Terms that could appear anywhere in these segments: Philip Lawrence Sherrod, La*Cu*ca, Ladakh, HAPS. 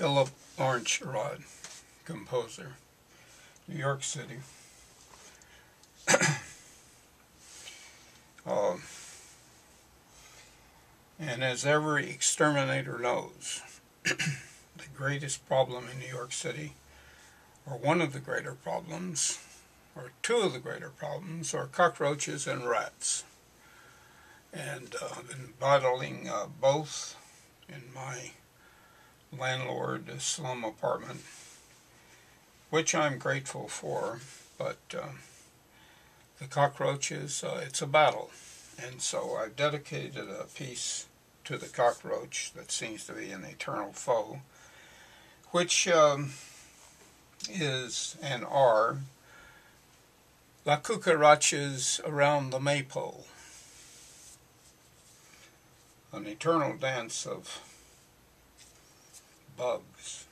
Philip Lawrence Sherrod, composer, New York City. And as every exterminator knows, the greatest problem in New York City, or one of the greater problems, or two of the greater problems, are cockroaches and rats. And I've been battling both in my landlord slum apartment, which I'm grateful for, but the cockroaches, it's a battle. And so I've dedicated a piece to the cockroach that seems to be an eternal foe, which is and are La Cucarachas Around the Maypole, an eternal dance of bugs.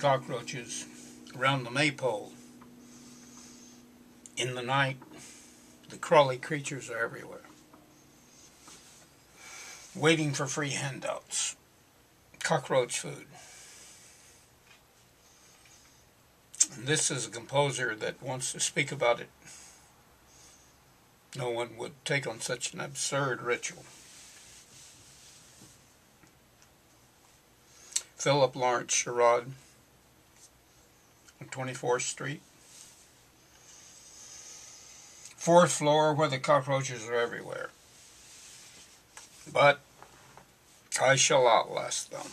Cockroaches around the maypole. In the night, the crawly creatures are everywhere, waiting for free handouts. Cockroach food. And this is a composer that wants to speak about it. No one would take on such an absurd ritual. Philip Lawrence Sherrod, 24th Street. 4th floor where the cockroaches are everywhere. But I shall outlast them.